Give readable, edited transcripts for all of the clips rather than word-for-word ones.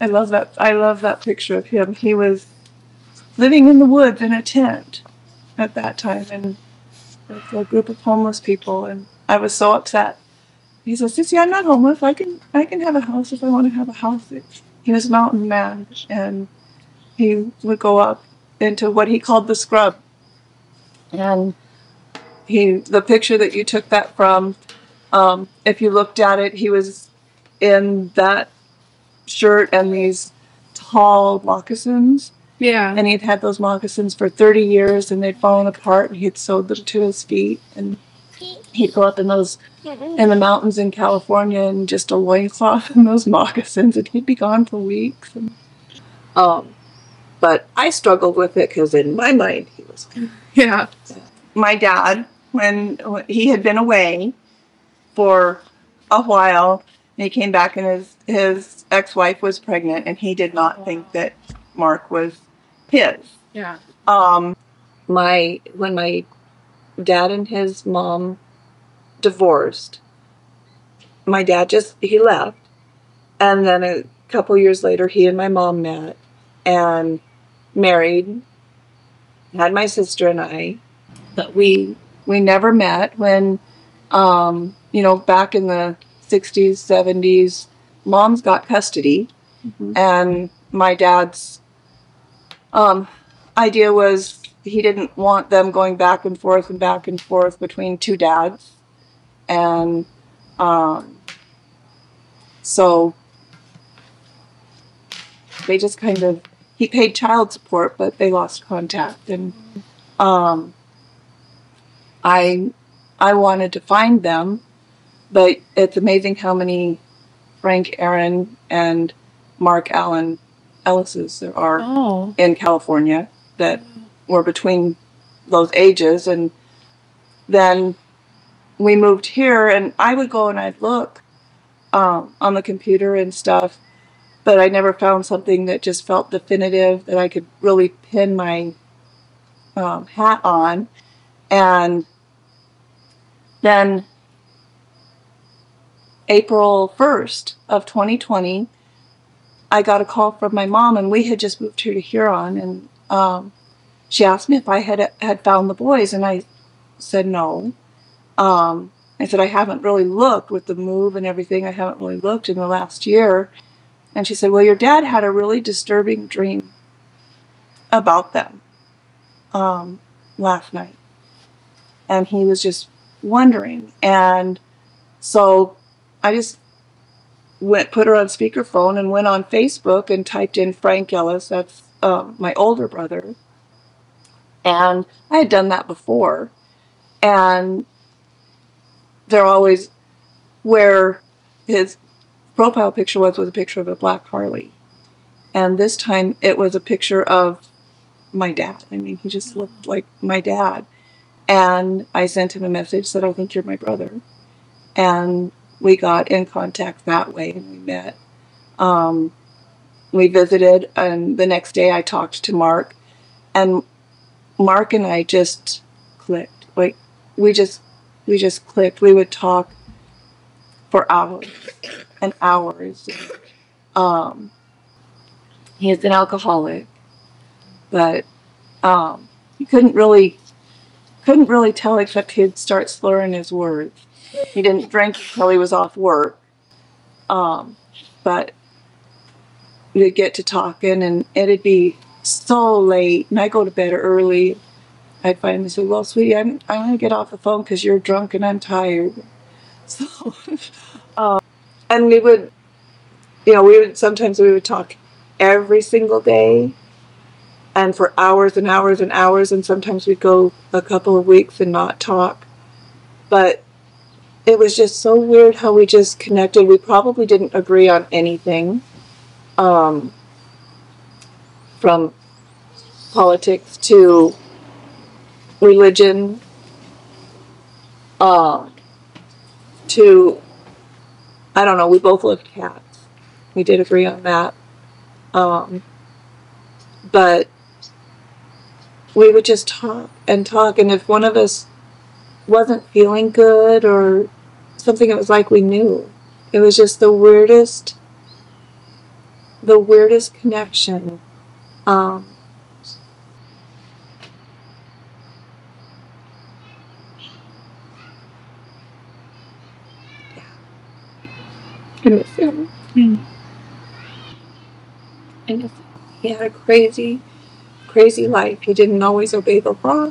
I love that. I love that picture of him. He was living in the woods in a tent at that time, and with a group of homeless people. And I was so upset. He says, "Sissy, I'm not homeless. I can have a house if I want to have a house." He was a mountain man, and he would go up into what he called the scrub. And the picture that you took that from, if you looked at it, he was in that shirt and these tall moccasins. Yeah. And he'd had those moccasins for 30 years, and they'd fallen apart, and he'd sewed them to his feet. And he'd go up in the mountains in California in just a loincloth and those moccasins, and he'd be gone for weeks. And, but I struggled with it because in my mind he was... Yeah. My dad, when he had been away for a while, and he came back, and his ex-wife was pregnant, and he did not think that Mark was his. Yeah. When my dad and his mom divorced, my dad he left, and then a couple years later he and my mom met and married, had my sister and I, but we never met. When you know, back in the 60s, 70s, mom's got custody. Mm-hmm. And my dad's idea was he didn't want them going back and forth between two dads. And so they just kind of, he paid child support, but they lost contact. And I wanted to find them, but it's amazing how many Frank Aaron and Mark Allen Ellis's there are in California that were between those ages. And then we moved here, and I would go and I'd look on the computer and stuff, but I never found something that just felt definitive that I could really pin my hat on. And then April 1st of 2020, I got a call from my mom, and we had just moved here to Huron, and she asked me if I had found the boys, and I said no. I said, I haven't really looked with the move and everything. I haven't really looked in the last year. And she said, well, your dad had a really disturbing dream about them last night. And he was just wondering. And so I just put her on speakerphone and went on Facebook and typed in Frank Ellis. That's my older brother. And I had done that before. And they're always, where his profile picture was a picture of a black Harley. And this time it was a picture of my dad. I mean, he just looked like my dad. And I sent him a message, said, I think you're my brother. And we got in contact that way, and we met. We visited, and the next day I talked to Mark. And Mark and I just clicked. Like, we just clicked. We would talk for hours and hours. He is an alcoholic, but he couldn't really tell, except he'd start slurring his words. He didn't drink until he was off work. But we'd get to talking, and it'd be so late, and I go to bed early. I'd finally say, well, sweetie, I'm going to get off the phone because you're drunk and I'm tired. So, and we would, you know, sometimes we would talk every single day, and for hours and hours and hours, and sometimes we'd go a couple of weeks and not talk. But it was just so weird how we just connected. We probably didn't agree on anything, from politics to religion, to, I don't know, we both loved cats. We did agree on that. But we would just talk and talk, and if one of us wasn't feeling good or something, it was like we knew. It was just the weirdest the weirdest connection. And he had a crazy, crazy life. He didn't always obey the law.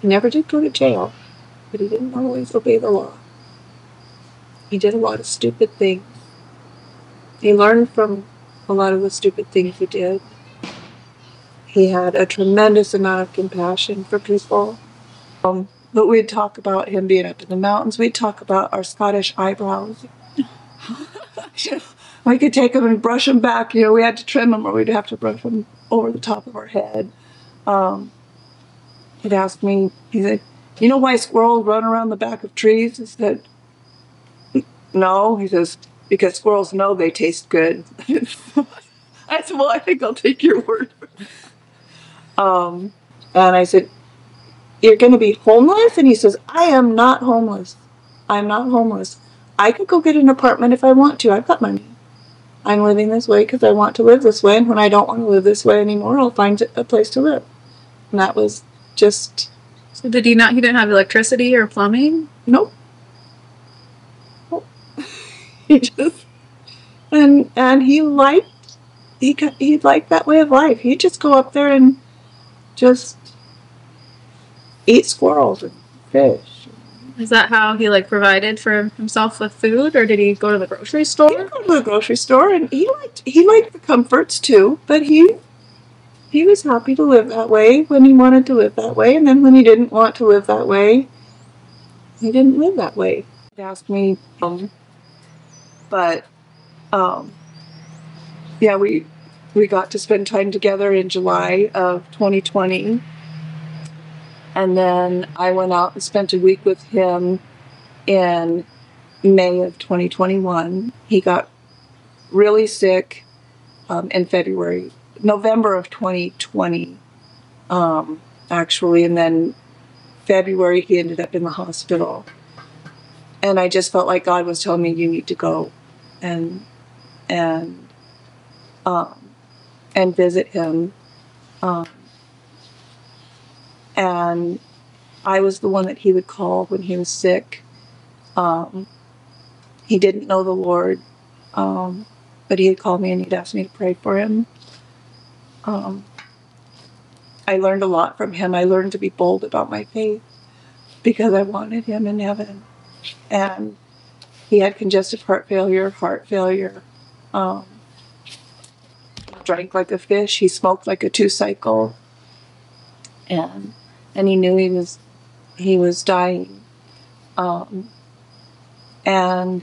He never did go to jail, but he didn't always obey the law. He did a lot of stupid things. He learned from a lot of the stupid things he did. He had a tremendous amount of compassion for people. But we'd talk about him being up in the mountains. We'd talk about our Scottish eyebrows. We could take them and brush them back. You know, we had to trim them or we'd have to brush them over the top of our head. He'd ask me, he said, "You know why squirrels run around the back of trees?" I said, "No." He says, "Because squirrels know they taste good." I said, "Well, I think I'll take your word." And I said, "You're going to be homeless?" And he says, "I am not homeless. I'm not homeless. I could go get an apartment if I want to. I've got money. I'm living this way because I want to live this way. And when I don't want to live this way anymore, I'll find a place to live." And that was just... So did he not... He didn't have electricity or plumbing? Nope. Nope. He just... And he liked... He liked that way of life. He'd just go up there and just... eat squirrels and fish. Is that how he like provided for himself with food, or did he go to the grocery store? He'd go to the grocery store, and he liked the comforts too. But he was happy to live that way when he wanted to live that way, and then when he didn't want to live that way, he didn't live that way. He asked me, yeah, we got to spend time together in July of 2020. And then I went out and spent a week with him in May of 2021. He got really sick in November of 2020, actually. And then February, he ended up in the hospital. And I just felt like God was telling me, "You need to go and visit him." And I was the one that he would call when he was sick. He didn't know the Lord, but he'd call me and he'd ask me to pray for him. I learned a lot from him. I learned to be bold about my faith because I wanted him in heaven. And he had congestive heart failure. He drank like a fish. He smoked like a two-cycle. And he knew he was dying, and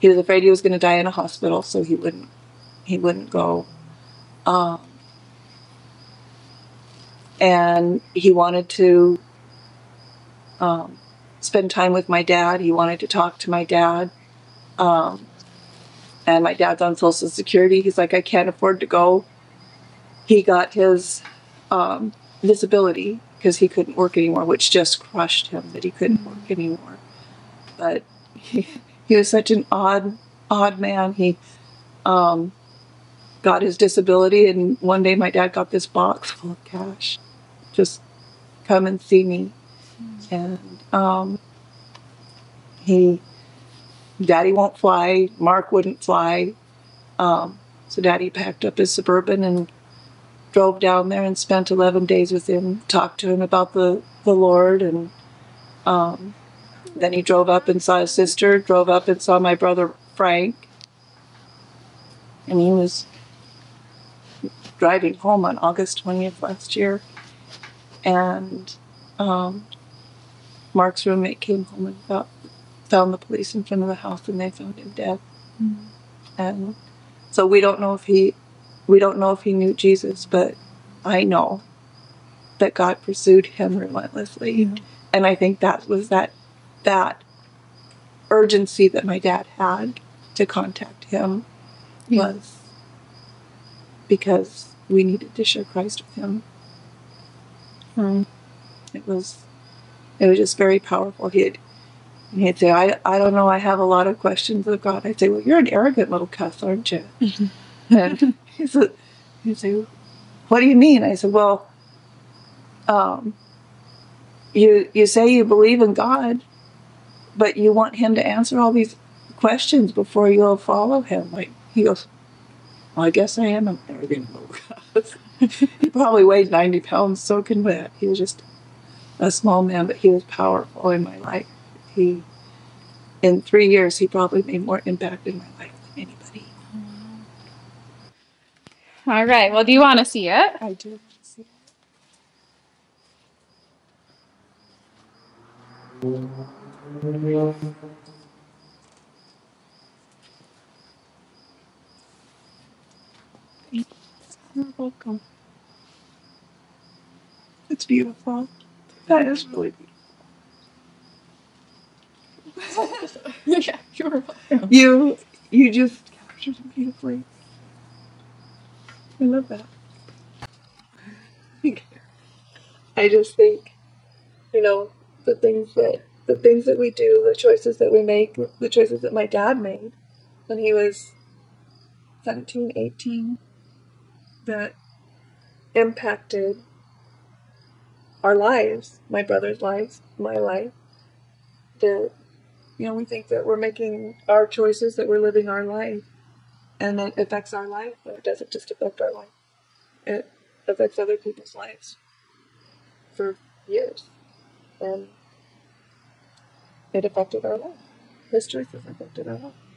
he was afraid he was going to die in a hospital, so he wouldn't go. And he wanted to spend time with my dad. He wanted to talk to my dad, and my dad's on Social Security. He's like, "I can't afford to go." He got his disability, because he couldn't work anymore, which just crushed him that he couldn't work anymore. But he was such an odd man. He got his disability, and one day my dad got this box full of cash. "Just come and see me." And Daddy won't fly. Mark wouldn't fly. So Daddy packed up his Suburban and drove down there and spent 11 days with him, talked to him about the Lord, and then he drove up and saw his sister, drove up and saw my brother Frank, and he was driving home on August 20th last year, and Mark's roommate came home and found the police in front of the house, and they found him dead. Mm-hmm. And so we don't know if he knew Jesus, but I know that God pursued him relentlessly. Yeah. And I think that was that urgency that my dad had to contact him. Yeah. Was because we needed to share Christ with him. It was just very powerful. He had, And he'd say, I don't know, I have a lot of questions of God. I'd say, well, you're an arrogant little cuss, aren't you? And he'd say, what do you mean? I said, well, you say you believe in God, but you want him to answer all these questions before you'll follow him. Like, he goes, well, I guess I am an arrogant little cuss. He probably weighed 90 pounds soaking wet. He was just a small man, but he was powerful in my life. He, in 3 years, he probably made more impact in my life than anybody. All right. Well, do you want to see it? I do want to see it. You're welcome. It's beautiful. That is really beautiful. Yeah, you're welcome. You just captured it beautifully. I love that. I just think, you know, the things that we do, the choices that we make, the choices that my dad made when he was 17, 18. That impacted our lives, my brother's lives, my life. That, you know, we think that we're making our choices, that we're living our life, and it affects our life, but it doesn't just affect our life. It affects other people's lives for years, and it affected our life. His choices affected our life.